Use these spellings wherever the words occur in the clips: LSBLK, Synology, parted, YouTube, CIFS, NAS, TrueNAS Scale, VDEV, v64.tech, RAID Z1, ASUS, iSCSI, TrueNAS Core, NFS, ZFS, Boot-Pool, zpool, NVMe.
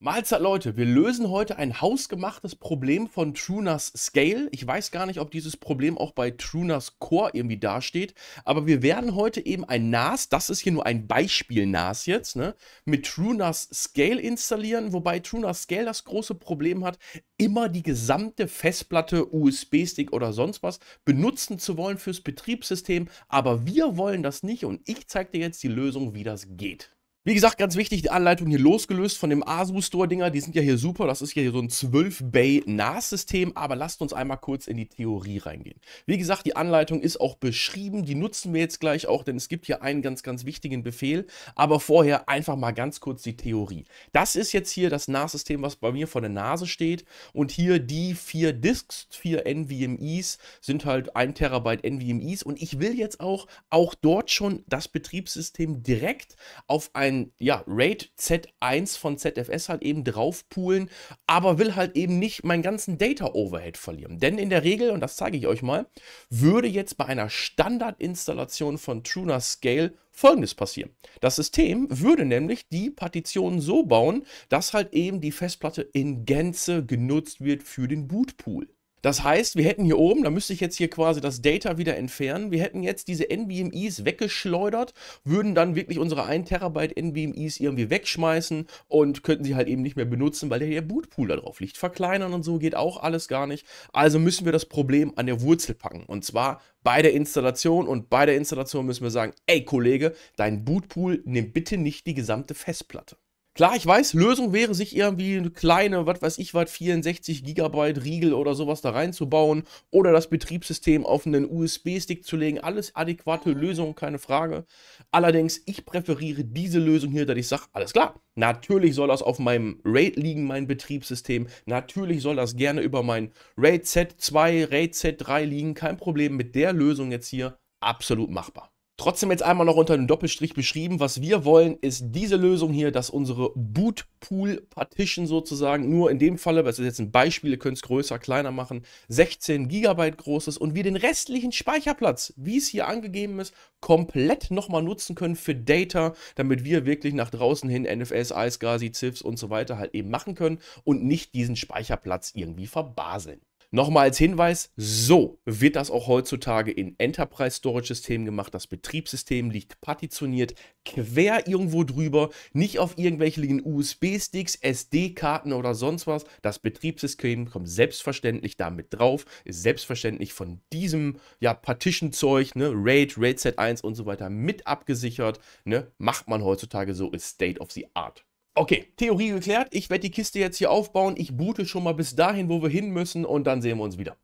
Mahlzeit Leute, wir lösen heute ein hausgemachtes Problem von TrueNAS Scale. Ich weiß gar nicht, ob dieses Problem auch bei TrueNAS Core irgendwie dasteht, aber wir werden heute eben ein NAS, das ist hier nur ein Beispiel-NAS jetzt, ne, mit TrueNAS Scale installieren, wobei TrueNAS Scale das große Problem hat, immer die gesamte Festplatte, USB-Stick oder sonst was benutzen zu wollen fürs Betriebssystem, aber wir wollen das nicht und ich zeige dir jetzt die Lösung, wie das geht. Wie gesagt, ganz wichtig, die Anleitung hier losgelöst von dem ASUS-Store-Dinger, die sind ja hier super, das ist ja hier so ein 12-Bay-NAS-System, aber lasst uns einmal kurz in die Theorie reingehen. Wie gesagt, die Anleitung ist auch beschrieben, die nutzen wir jetzt gleich auch, denn es gibt hier einen ganz, ganz wichtigen Befehl, aber vorher einfach mal ganz kurz die Theorie. Das ist jetzt hier das NAS-System, was bei mir vor der Nase steht und hier die 4 Disks, 4 NVMe's, sind halt 1 Terabyte NVMe's und ich will jetzt auch dort schon das Betriebssystem direkt auf ein RAID Z1 von ZFS halt eben drauf poolen, aber will halt eben nicht meinen ganzen Data-Overhead verlieren. Denn in der Regel, und das zeige ich euch mal, würde jetzt bei einer Standardinstallation von TrueNAS Scale Folgendes passieren. Das System würde nämlich die Partitionen so bauen, dass halt eben die Festplatte in Gänze genutzt wird für den Bootpool. Das heißt, wir hätten hier oben, da müsste ich jetzt hier quasi das Data wieder entfernen, wir hätten jetzt diese NVMe's weggeschleudert, würden dann wirklich unsere 1 Terabyte NVMe's irgendwie wegschmeißen und könnten sie halt eben nicht mehr benutzen, weil der Bootpool da drauf liegt. Verkleinern und so geht auch alles gar nicht, also müssen wir das Problem an der Wurzel packen und zwar bei der Installation und bei der Installation müssen wir sagen, ey Kollege, dein Bootpool nimmt bitte nicht die gesamte Festplatte. Klar, ich weiß, Lösung wäre, sich irgendwie eine kleine, was weiß ich was, 64 GB Riegel oder sowas da reinzubauen oder das Betriebssystem auf einen USB-Stick zu legen. Alles adäquate Lösung, keine Frage. Allerdings, ich präferiere diese Lösung hier, dass ich sage, alles klar, natürlich soll das auf meinem RAID liegen, mein Betriebssystem. Natürlich soll das gerne über mein RAID Z2, RAID Z3 liegen. Kein Problem mit der Lösung jetzt hier, absolut machbar. Trotzdem jetzt einmal noch unter einem Doppelstrich beschrieben, was wir wollen, ist diese Lösung hier, dass unsere Bootpool-Partition sozusagen nur in dem Falle, das ist jetzt ein Beispiel, ihr könnt es größer, kleiner machen, 16 GB groß ist und wir den restlichen Speicherplatz, wie es hier angegeben ist, komplett nochmal nutzen können für Data, damit wir wirklich nach draußen hin NFS, iSCSI, CIFS und so weiter halt eben machen können und nicht diesen Speicherplatz irgendwie verbaseln. Nochmal als Hinweis, so wird das auch heutzutage in Enterprise-Storage-Systemen gemacht. Das Betriebssystem liegt partitioniert quer irgendwo drüber, nicht auf irgendwelchen USB-Sticks, SD-Karten oder sonst was. Das Betriebssystem kommt selbstverständlich damit drauf, ist selbstverständlich von diesem Partition-Zeug, ne, RAID, RAID Z1 und so weiter mit abgesichert. Ne, macht man heutzutage so, ist State of the Art. Okay, Theorie geklärt. Ich werde die Kiste jetzt hier aufbauen. Ich boote schon mal bis dahin, wo wir hin müssen und dann sehen wir uns wieder.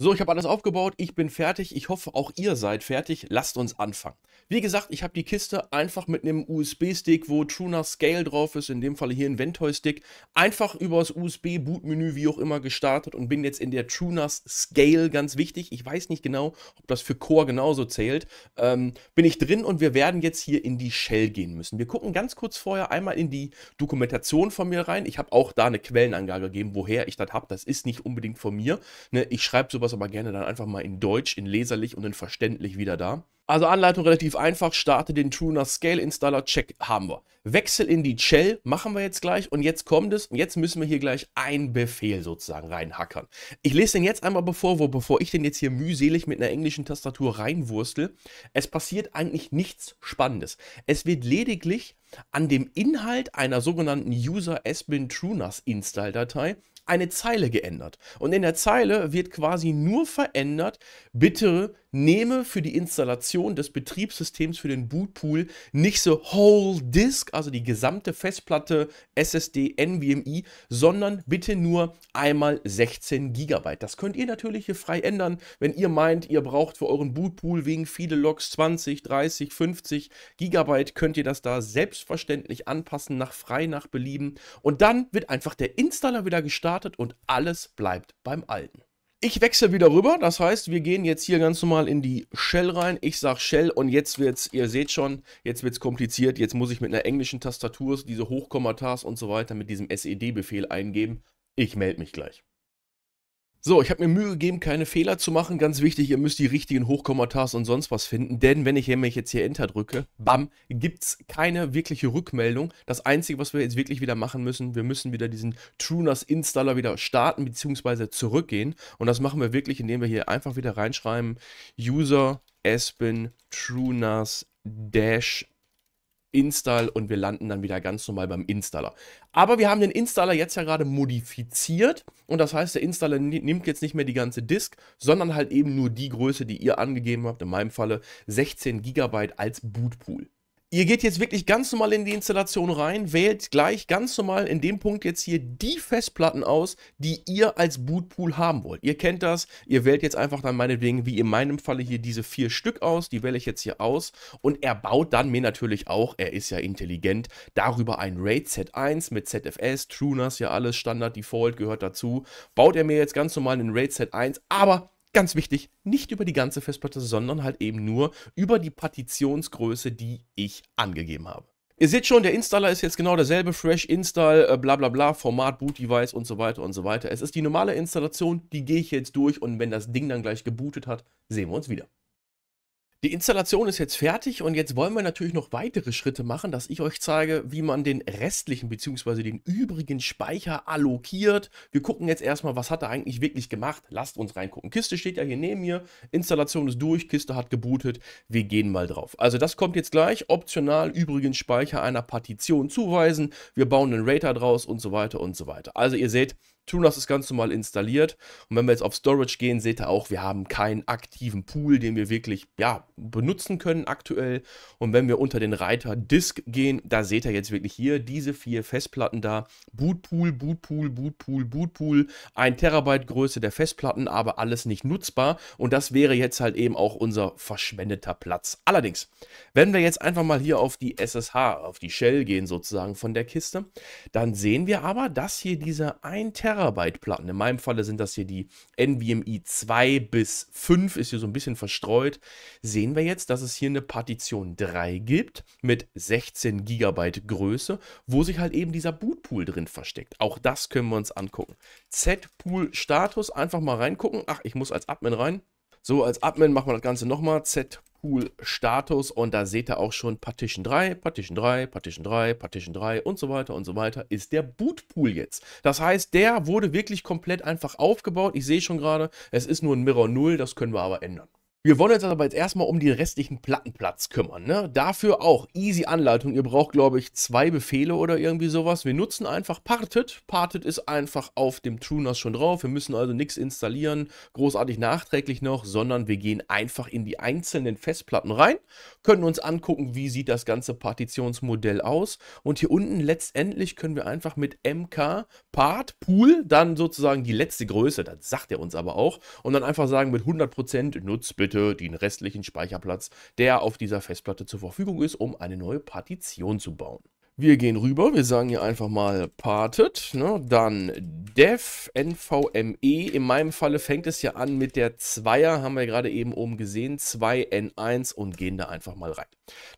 So, ich habe alles aufgebaut. Ich bin fertig. Ich hoffe, auch ihr seid fertig. Lasst uns anfangen. Wie gesagt, ich habe die Kiste einfach mit einem USB-Stick, wo TrueNAS Scale drauf ist, in dem Fall hier ein Ventoy-Stick, einfach über das USB-Boot-Menü, wie auch immer, gestartet und bin jetzt in der TrueNAS Scale, ganz wichtig. Ich weiß nicht genau, ob das für Core genauso zählt. Bin ich drin und wir werden jetzt hier in die Shell gehen müssen. Wir gucken ganz kurz vorher einmal in die Dokumentation von mir rein. Ich habe auch da eine Quellenangabe gegeben, woher ich das habe. Das ist nicht unbedingt von mir. Ne? Ich schreibe sowas aber gerne dann einfach mal in Deutsch, in leserlich und in verständlich wieder da. Also Anleitung relativ einfach, starte den TrueNAS Scale Installer, check, haben wir. Wechsel in die Shell, machen wir jetzt gleich und jetzt kommt es und jetzt müssen wir hier gleich einen Befehl sozusagen reinhackern. Ich lese den jetzt einmal bevor ich den jetzt hier mühselig mit einer englischen Tastatur reinwurstel. Es passiert eigentlich nichts Spannendes. Es wird lediglich an dem Inhalt einer sogenannten user-sbin-truenas-install-Datei eine Zeile geändert. Und in der Zeile wird quasi nur verändert, bitte nehme für die Installation des Betriebssystems für den Bootpool nicht so Whole Disk, also die gesamte Festplatte, SSD, NVMe, sondern bitte nur einmal 16 GB. Das könnt ihr natürlich hier frei ändern, wenn ihr meint, ihr braucht für euren Bootpool wegen viele Logs 20, 30, 50 GB, könnt ihr das da selbstverständlich anpassen, frei nach Belieben. Und dann wird einfach der Installer wieder gestartet und alles bleibt beim Alten. Ich wechsle wieder rüber, das heißt, wir gehen jetzt hier ganz normal in die Shell rein. Ich sage Shell und jetzt wird's, ihr seht schon, jetzt wird's kompliziert. Jetzt muss ich mit einer englischen Tastatur diese Hochkommatas und so weiter mit diesem SED-Befehl eingeben. Ich melde mich gleich. So, ich habe mir Mühe gegeben, keine Fehler zu machen. Ganz wichtig, ihr müsst die richtigen Hochkommentars und sonst was finden. Denn wenn ich nämlich jetzt hier Enter drücke, bam, gibt es keine wirkliche Rückmeldung. Das Einzige, was wir jetzt wirklich wieder machen müssen, wir müssen wieder diesen TrueNAS Installer wieder starten bzw. zurückgehen. Und das machen wir wirklich, indem wir hier einfach wieder reinschreiben, User Aspen TrueNAS Dash Install, und wir landen dann wieder ganz normal beim Installer. Aber wir haben den Installer jetzt ja gerade modifiziert, und das heißt, der Installer nimmt jetzt nicht mehr die ganze Disk, sondern halt eben nur die Größe, die ihr angegeben habt, in meinem Falle 16 GB als Bootpool. Ihr geht jetzt wirklich ganz normal in die Installation rein, wählt gleich ganz normal in dem Punkt jetzt hier die Festplatten aus, die ihr als Bootpool haben wollt. Ihr kennt das, ihr wählt jetzt einfach dann meinetwegen, wie in meinem Falle hier, diese 4 Stück aus, die wähle ich jetzt hier aus, und er baut dann mir natürlich auch, er ist ja intelligent, darüber ein RAID Z1 mit ZFS, TrueNAS, ja alles Standard, Default gehört dazu, baut er mir jetzt ganz normal einen RAID Z1, aber ganz wichtig, nicht über die ganze Festplatte, sondern halt eben nur über die Partitionsgröße, die ich angegeben habe. Ihr seht schon, der Installer ist jetzt genau derselbe, Fresh Install, bla bla bla, Format, Boot Device und so weiter und so weiter. Es ist die normale Installation, die gehe ich jetzt durch, und wenn das Ding dann gleich gebootet hat, sehen wir uns wieder. Die Installation ist jetzt fertig, und jetzt wollen wir natürlich noch weitere Schritte machen, dass ich euch zeige, wie man den restlichen bzw. den übrigen Speicher allokiert. Wir gucken jetzt erstmal, was hat er eigentlich wirklich gemacht. Lasst uns reingucken. Kiste steht ja hier neben mir, Installation ist durch, Kiste hat gebootet. Wir gehen mal drauf. Also das kommt jetzt gleich, optional übrigen Speicher einer Partition zuweisen. Wir bauen einen RAID draus und so weiter und so weiter. Also ihr seht, TrueNAS ist ganz normal installiert, und wenn wir jetzt auf Storage gehen, seht ihr auch, wir haben keinen aktiven Pool, den wir wirklich ja benutzen können aktuell, und wenn wir unter den Reiter Disk gehen, da seht ihr jetzt wirklich hier diese 4 Festplatten da, Bootpool, Bootpool, Bootpool, Bootpool, 1 TB Größe der Festplatten, aber alles nicht nutzbar, und das wäre jetzt halt eben auch unser verschwendeter Platz. Allerdings, wenn wir jetzt einfach mal hier auf die SSH, auf die Shell gehen sozusagen von der Kiste, dann sehen wir aber, dass hier diese 1 TB Platten. In meinem Falle sind das hier die NVMe 2 bis 5, ist hier so ein bisschen verstreut. Sehen wir jetzt, dass es hier eine Partition 3 gibt mit 16 GB Größe, wo sich halt eben dieser Bootpool drin versteckt. Auch das können wir uns angucken. Zpool-Status, einfach mal reingucken. Ach, ich muss als Admin rein. So, als Admin machen wir das Ganze nochmal. Zpool-Status, und da seht ihr auch schon Partition 3, Partition 3, Partition 3, Partition 3 und so weiter, ist der Bootpool jetzt. Das heißt, der wurde wirklich komplett einfach aufgebaut. Ich sehe schon gerade, es ist nur ein Mirror 0, das können wir aber ändern. Wir wollen uns aber jetzt erstmal um den restlichen Plattenplatz kümmern, ne? Dafür auch easy Anleitung. Ihr braucht, glaube ich, 2 Befehle oder irgendwie sowas. Wir nutzen einfach Parted. Parted ist einfach auf dem TrueNAS schon drauf. Wir müssen also nichts installieren, großartig nachträglich noch, sondern wir gehen einfach in die einzelnen Festplatten rein, können uns angucken, wie sieht das ganze Partitionsmodell aus. Und hier unten letztendlich können wir einfach mit MK Part Pool dann sozusagen die letzte Größe, das sagt er uns aber auch, und dann einfach sagen mit 100% nutzt bitte den restlichen Speicherplatz, der auf dieser Festplatte zur Verfügung ist, um eine neue Partition zu bauen. Wir gehen rüber, wir sagen hier einfach mal parted, ne? Dann dev, NVMe, in meinem Falle fängt es ja an mit der 2er, haben wir gerade eben oben gesehen, 2N1, und gehen da einfach mal rein.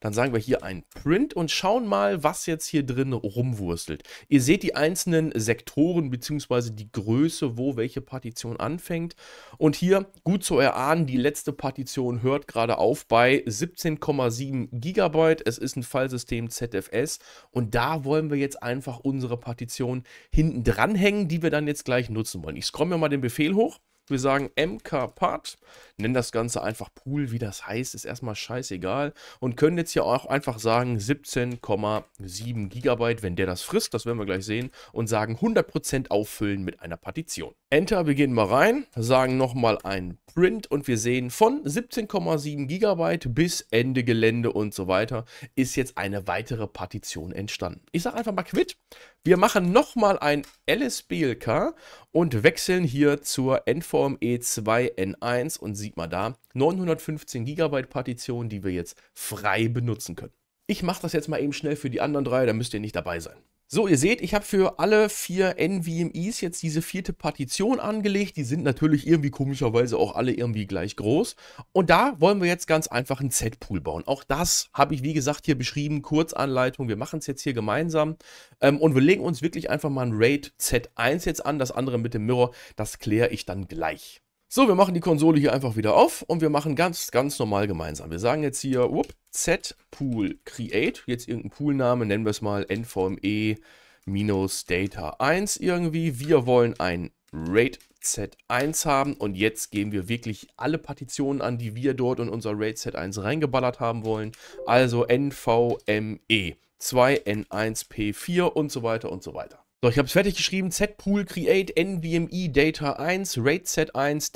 Dann sagen wir hier ein Print und schauen mal, was jetzt hier drin rumwurstelt. Ihr seht die einzelnen Sektoren bzw. die Größe, wo welche Partition anfängt, und hier gut zu erahnen, die letzte Partition hört gerade auf bei 17,7 GB, es ist ein Fallsystem ZFS. Und da wollen wir jetzt einfach unsere Partition hinten dranhängen, die wir dann jetzt gleich nutzen wollen. Ich scroll mir mal den Befehl hoch. Wir sagen mkpart, nennen das Ganze einfach Pool, wie das heißt, ist erstmal scheißegal, und können jetzt hier auch einfach sagen 17,7 GB, wenn der das frisst, das werden wir gleich sehen, und sagen 100% auffüllen mit einer Partition. Enter, wir gehen mal rein, sagen nochmal ein Print, und wir sehen, von 17,7 GB bis Ende Gelände und so weiter ist jetzt eine weitere Partition entstanden. Ich sage einfach mal Quit. Wir machen nochmal ein LSBLK und wechseln hier zur NVMe 2N1, und sieht mal da, 915 GB Partition, die wir jetzt frei benutzen können. Ich mache das jetzt mal eben schnell für die anderen 3, da müsst ihr nicht dabei sein. So, ihr seht, ich habe für alle 4 NVMe's jetzt diese 4. Partition angelegt. Die sind natürlich irgendwie komischerweise auch alle irgendwie gleich groß. Und da wollen wir jetzt ganz einfach einen Z-Pool bauen. Auch das habe ich, wie gesagt, hier beschrieben, Kurzanleitung. Wir machen es jetzt hier gemeinsam. Und wir legen uns wirklich einfach mal ein RAID Z1 jetzt an. Das andere mit dem Mirror, das kläre ich dann gleich. So, wir machen die Konsole hier einfach wieder auf und wir machen ganz, ganz normal gemeinsam. Wir sagen jetzt hier zpool create, jetzt irgendeinen Poolname, nennen wir es mal nvme-data1 irgendwie. Wir wollen ein RAID Z1 haben und jetzt gehen wir wirklich alle Partitionen an, die wir dort in unser RAID Z1 reingeballert haben wollen. Also nvme2n1p4 und so weiter und so weiter. So, ich habe es fertig geschrieben, zpool create NVMe data 1, RAID Z1,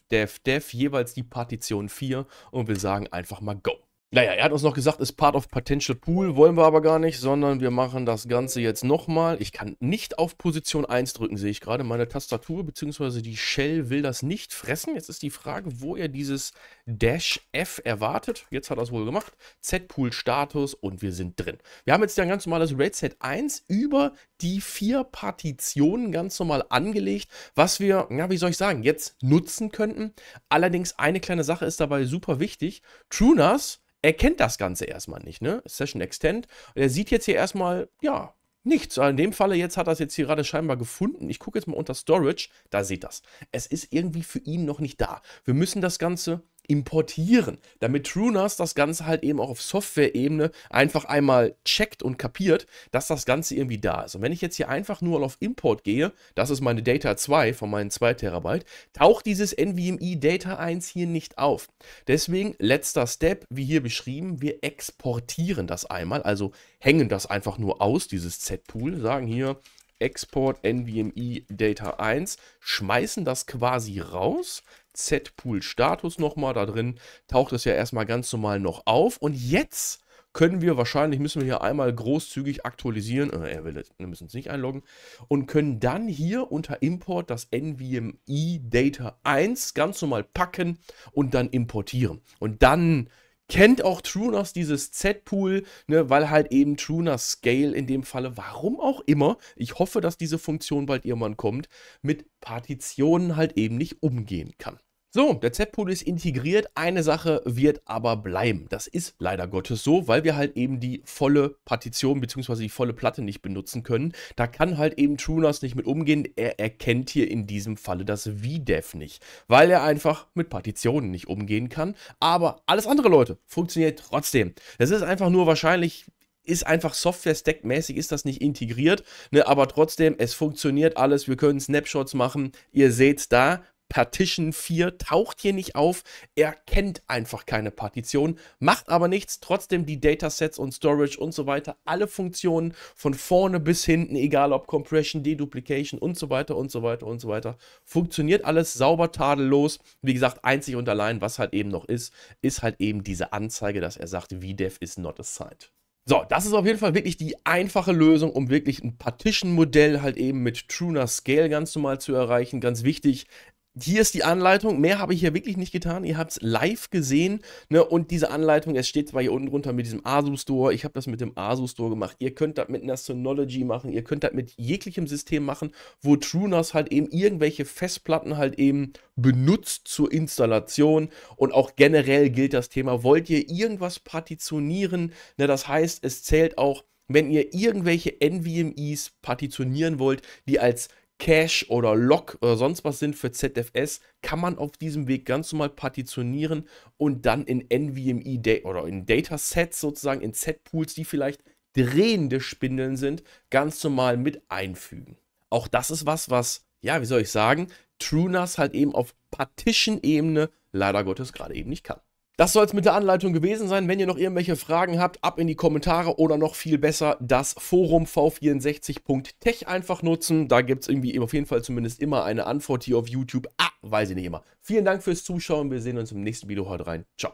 dev, jeweils die Partition 4 und wir sagen einfach mal go. Naja, er hat uns noch gesagt, ist part of potential pool, wollen wir aber gar nicht, sondern wir machen das Ganze jetzt nochmal. Ich kann nicht auf Position 1 drücken, sehe ich gerade. Meine Tastatur bzw. die Shell will das nicht fressen. Jetzt ist die Frage, wo er dieses -f erwartet. Jetzt hat er es wohl gemacht. Zpool Status und wir sind drin. Wir haben jetzt ja ein ganz normales RAID Z1 über die 4 Partitionen ganz normal angelegt, was wir, ja, wie soll ich sagen, jetzt nutzen könnten. Allerdings eine kleine Sache ist dabei super wichtig. TrueNAS erkennt das Ganze erstmal nicht, ne? Session Extend. Er sieht jetzt hier erstmal, ja, nichts. In dem Falle jetzt hat er es jetzt hier gerade scheinbar gefunden. Ich gucke jetzt mal unter Storage, da seht das. Es ist irgendwie für ihn noch nicht da. Wir müssen das Ganze importieren, damit TrueNAS das Ganze halt eben auch auf Software-Ebene einfach einmal checkt und kapiert, dass das Ganze irgendwie da ist. Und wenn ich jetzt hier einfach nur auf Import gehe, das ist meine Data 2 von meinen 2 Terabyte, taucht dieses NVMe Data 1 hier nicht auf. Deswegen, letzter Step, wie hier beschrieben, wir exportieren das einmal, also hängen das einfach nur aus, dieses Z-Pool, sagen hier Export NVMe Data 1, schmeißen das quasi raus, Zpool-Status nochmal da drin, taucht es ja erstmal ganz normal noch auf und jetzt können wir wahrscheinlich, müssen wir hier einmal großzügig aktualisieren, er will es, wir müssen es nicht einloggen und können dann hier unter Import das NVMe Data 1 ganz normal packen und dann importieren und dann kennt auch TrueNAS dieses Z-Pool, ne, weil halt eben TrueNAS Scale in dem Falle, warum auch immer, ich hoffe, dass diese Funktion bald irgendwann kommt, mit Partitionen halt eben nicht umgehen kann. So, der Z-Pool ist integriert, eine Sache wird aber bleiben. Das ist leider Gottes so, weil wir halt eben die volle Partition bzw. die volle Platte nicht benutzen können. Da kann halt eben TrueNAS nicht mit umgehen. Er erkennt hier in diesem Falle das VDEV nicht, weil er einfach mit Partitionen nicht umgehen kann. Aber alles andere, Leute, funktioniert trotzdem. Das ist einfach nur wahrscheinlich... ist einfach Software-Stack-mäßig, ist das nicht integriert, ne? Aber trotzdem, es funktioniert alles, wir können Snapshots machen, ihr seht da, Partition 4 taucht hier nicht auf, er kennt einfach keine Partition, macht aber nichts, trotzdem die Datasets und Storage und so weiter, alle Funktionen von vorne bis hinten, egal ob Compression, Deduplication und so weiter und so weiter und so weiter, funktioniert alles sauber, tadellos, wie gesagt, einzig und allein, was halt eben noch ist halt eben diese Anzeige, dass er sagt, VDEV is not assigned. So, das ist auf jeden Fall wirklich die einfache Lösung, um wirklich ein Partition-Modell halt eben mit TrueNAS Scale ganz normal zu erreichen. Ganz wichtig, hier ist die Anleitung. Mehr habe ich hier wirklich nicht getan. Ihr habt es live gesehen, ne? Und diese Anleitung, es steht zwar hier unten drunter mit diesem ASUS-Store. Ich habe das mit dem ASUS-Store gemacht. Ihr könnt das mit einer Synology machen. Ihr könnt das mit jeglichem System machen, wo TrueNAS halt eben irgendwelche Festplatten halt eben benutzt zur Installation und auch generell gilt das Thema, wollt ihr irgendwas partitionieren, ne, das heißt, es zählt auch, wenn ihr irgendwelche NVMe's partitionieren wollt, die als Cache oder Log oder sonst was sind für ZFS, kann man auf diesem Weg ganz normal partitionieren und dann in NVMe oder in Datasets sozusagen, in Z-Pools, die vielleicht drehende Spindeln sind, ganz normal mit einfügen. Auch das ist was, ja, wie soll ich sagen, TrueNAS halt eben auf Partition-Ebene leider Gottes gerade eben nicht kann. Das soll es mit der Anleitung gewesen sein. Wenn ihr noch irgendwelche Fragen habt, ab in die Kommentare oder noch viel besser das Forum v64.tech einfach nutzen. Da gibt es irgendwie auf jeden Fall zumindest immer eine Antwort hier auf YouTube. Weiß ich nicht immer. Vielen Dank fürs Zuschauen. Wir sehen uns im nächsten Video. Haut rein. Ciao.